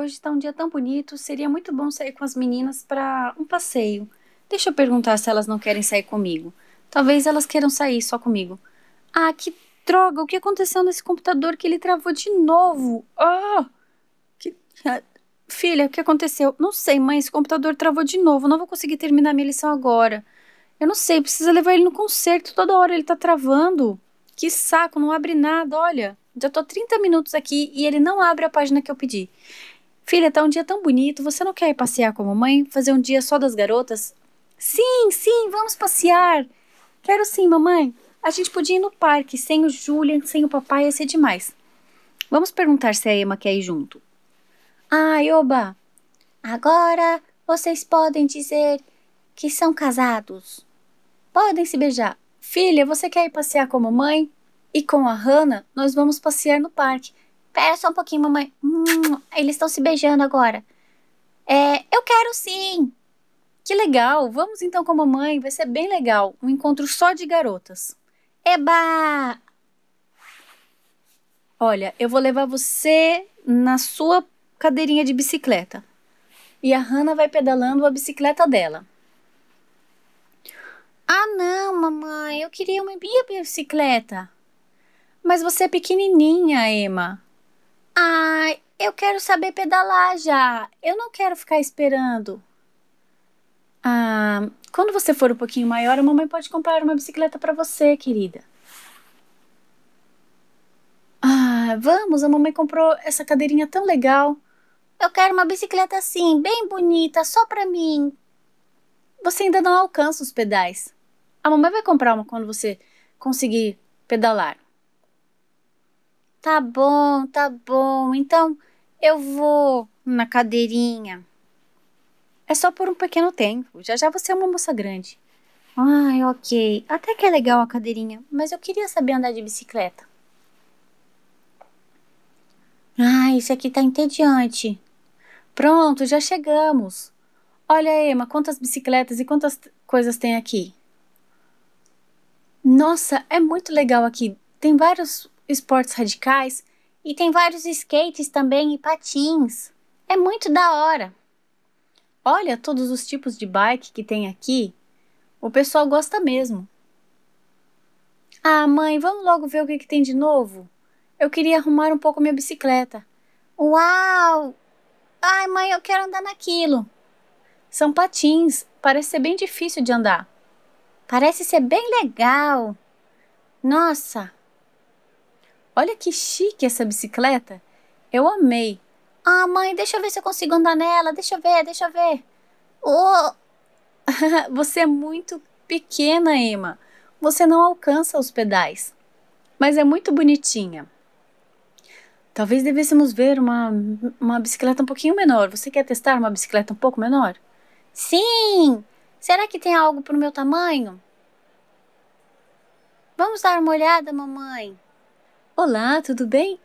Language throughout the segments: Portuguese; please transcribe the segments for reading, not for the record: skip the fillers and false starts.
hoje está um dia tão bonito, seria muito bom sair com as meninas para um passeio. Deixa eu perguntar se elas não querem sair comigo. Talvez elas queiram sair só comigo. Ah, que droga, o que aconteceu nesse computador que ele travou de novo? Ah, Filha, o que aconteceu? Não sei, mãe, esse computador travou de novo, não vou conseguir terminar minha lição agora. Eu não sei, precisa levar ele no concerto, toda hora ele tá travando. Que saco, não abre nada, olha. Já tô 30 minutos aqui e ele não abre a página que eu pedi. Filha, tá um dia tão bonito, você não quer ir passear com a mamãe? Fazer um dia só das garotas? Sim, sim, vamos passear. Quero sim, mamãe. A gente podia ir no parque, sem o Julian, sem o papai, ia ser demais. Vamos perguntar se a Emma quer ir junto. Ai, oba! Agora vocês podem dizer que são casados. Podem se beijar. Filha, você quer ir passear com a mamãe? E com a Hannah, nós vamos passear no parque. Pera só um pouquinho, mamãe. Eles estão se beijando agora. Eu quero sim! Que legal! Vamos então com a mamãe, vai ser bem legal. Um encontro só de garotas. Eba! Olha, eu vou levar você na sua cadeirinha de bicicleta. E a Hannah vai pedalando a bicicleta dela. Ah, não, mamãe, eu queria uma minha bicicleta. Mas você é pequenininha, Emma. Ai, eu quero saber pedalar já. Eu não quero ficar esperando. Ah, quando você for um pouquinho maior, a mamãe pode comprar uma bicicleta para você, querida. Ah, vamos, a mamãe comprou essa cadeirinha tão legal. Eu quero uma bicicleta assim, bem bonita, só pra mim. Você ainda não alcança os pedais. A mamãe vai comprar uma quando você conseguir pedalar. Tá bom, tá bom. Então eu vou na cadeirinha. É só por um pequeno tempo. Já já você é uma moça grande. Ai, ok. Até que é legal a cadeirinha, mas eu queria saber andar de bicicleta. Ai, isso aqui tá entediante. Pronto, já chegamos. Olha, Emma, quantas bicicletas e quantas coisas tem aqui. Nossa, é muito legal aqui. Tem vários esportes radicais e tem vários skates também e patins. É muito da hora. Olha todos os tipos de bike que tem aqui. O pessoal gosta mesmo. Ah, mãe, vamos logo ver o que tem de novo? Eu queria arrumar um pouco minha bicicleta. Uau! Ai, mãe, eu quero andar naquilo. São patins, parece ser bem difícil de andar. Parece ser bem legal. Nossa! Olha que chique essa bicicleta. Eu amei. Ah, mãe, deixa eu ver se eu consigo andar nela. Deixa eu ver. Oh. Você é muito pequena, Emma. Você não alcança os pedais. Mas é muito bonitinha. Talvez devêssemos ver uma bicicleta um pouquinho menor. Você quer testar uma bicicleta um pouco menor? Sim! Será que tem algo para o meu tamanho? Vamos dar uma olhada, mamãe. Olá, tudo bem?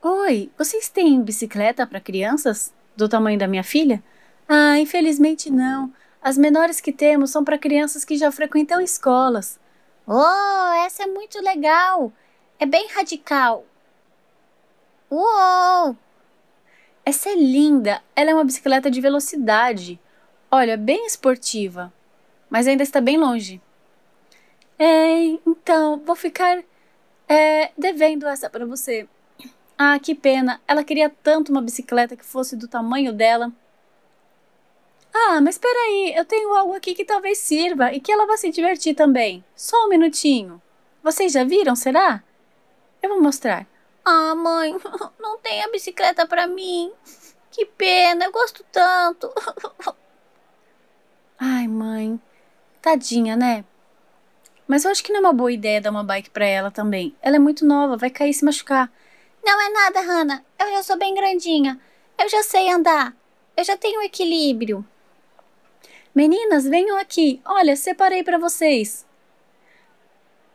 Oi, vocês têm bicicleta para crianças do tamanho da minha filha? Ah, infelizmente não. As menores que temos são para crianças que já frequentam escolas. Oh, essa é muito legal. É bem radical. Uou! Essa é linda. Ela é uma bicicleta de velocidade. Olha, bem esportiva, mas ainda está bem longe. Então, vou ficar devendo essa para você. Ah, que pena. Ela queria tanto uma bicicleta que fosse do tamanho dela. Ah, mas espera aí. Eu tenho algo aqui que talvez sirva e que ela vá se divertir também. Só um minutinho. Vocês já viram, será? Eu vou mostrar. Ah, mãe, não tem a bicicleta para mim. Que pena, eu gosto tanto. Ai, mãe, tadinha, né? Mas eu acho que não é uma boa ideia dar uma bike pra ela também. Ela é muito nova, vai cair e se machucar. Não é nada, Hannah. Eu já sou bem grandinha. Eu já sei andar. Eu já tenho equilíbrio. Meninas, venham aqui. Olha, separei pra vocês.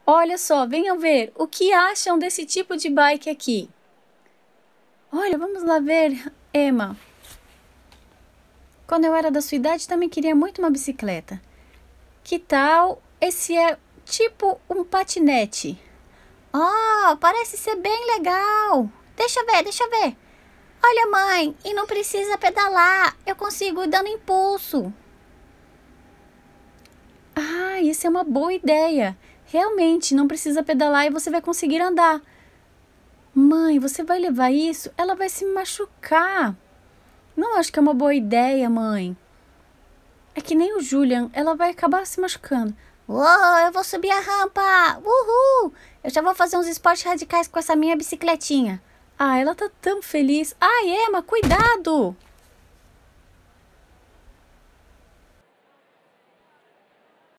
Olha só, venham ver. O que acham desse tipo de bike aqui? Olha, vamos lá ver, Emma. Quando eu era da sua idade, também queria muito uma bicicleta. Que tal? Esse é tipo um patinete. Oh, parece ser bem legal. Deixa eu ver. Olha, mãe, e não precisa pedalar, eu consigo ir dando impulso. Ah, isso é uma boa ideia. Realmente, não precisa pedalar e você vai conseguir andar. Mãe, você vai levar isso? Ela vai se machucar. Não acho que é uma boa ideia, mãe. É que nem o Julian, ela vai acabar se machucando. Uou, eu vou subir a rampa! Uhul! Eu já vou fazer uns esportes radicais com essa minha bicicletinha. Ah, ela tá tão feliz. Ai, Emma, cuidado!